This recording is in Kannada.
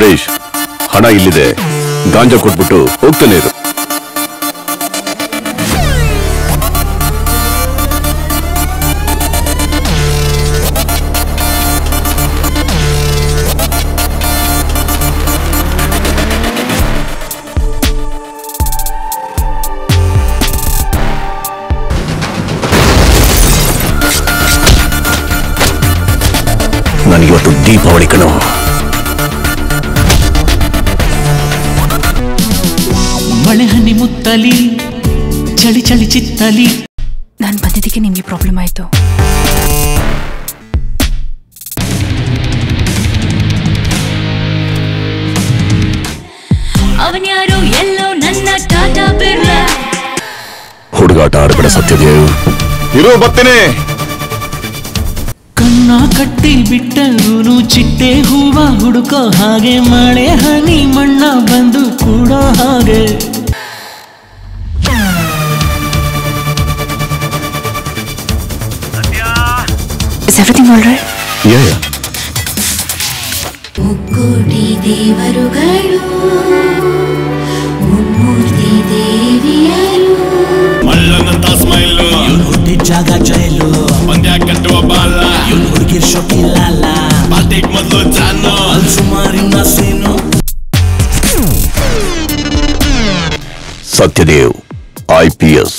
ಸುರೇಶ್ ಹಣ ಇಲ್ಲಿದೆ ಗಾಂಜಾ ಕೊಟ್ಬಿಟ್ಟು ಹೋಗ್ತಾನೆ ಇರು. ನಾನು ಇವತ್ತು ದೀಪಾವಳಿ ಕಣೋ. ಮಳೆ ಹನಿ ಮುತ್ತಲಿ ಚಳಿ ಚಳಿ ಚಿತ್ತಲಿ. ನಾನು ಬಂದಿದ್ದಕ್ಕೆ ನಿಮಗೆ ಪ್ರಾಬ್ಲಮ್ ಆಯಿತು. ಅವನ್ಯಾರು ಎಲ್ಲೋ ನನ್ನ ಟಾಟಾ ಬಿರ್ಲ. ಹುಡುಗಾಟ ಆಡಬೇಡ ಸತ್ಯದೇವ್. ಇರೋ ಬರ್ತೀನಿ. ಕನ್ನ ಕಟ್ಟಿ ಬಿಟ್ಟನು ಚಿಟ್ಟೆ ಹೂವ ಹುಡುಕೋ ಹಾಗೆ ಮಳೆ ಹನಿ ಮಣ್ಣ ಬಂದು ಕೂಡೋ ಹಾಗೆ. Is everything all right? Yeah, yeah. ಮುಕ್ಕೋಟಿ ದೇವರುಗಳು ಮುಮ್ಮೂರ್ತಿ ದೇವಿಯರು ಮಲ್ಲನಂತ ಸ್ಮೈಲು ಹುಟ್ಟಿ ಜಾಗ ಜೈಲು ಪಂದ್ಯ ಕಟ್ಟುವ ಬಾಲ ಹುಡುಗಿರ್ ಶೋಕಿ ಲಾಲ ಪಾರ್ಟಿ ಮೊದಲು ಜಾನು ಅಲ್ಲಿ ಸುಮಾರಿನ ಸೇನು. ಸತ್ಯದೇವ್ IPS.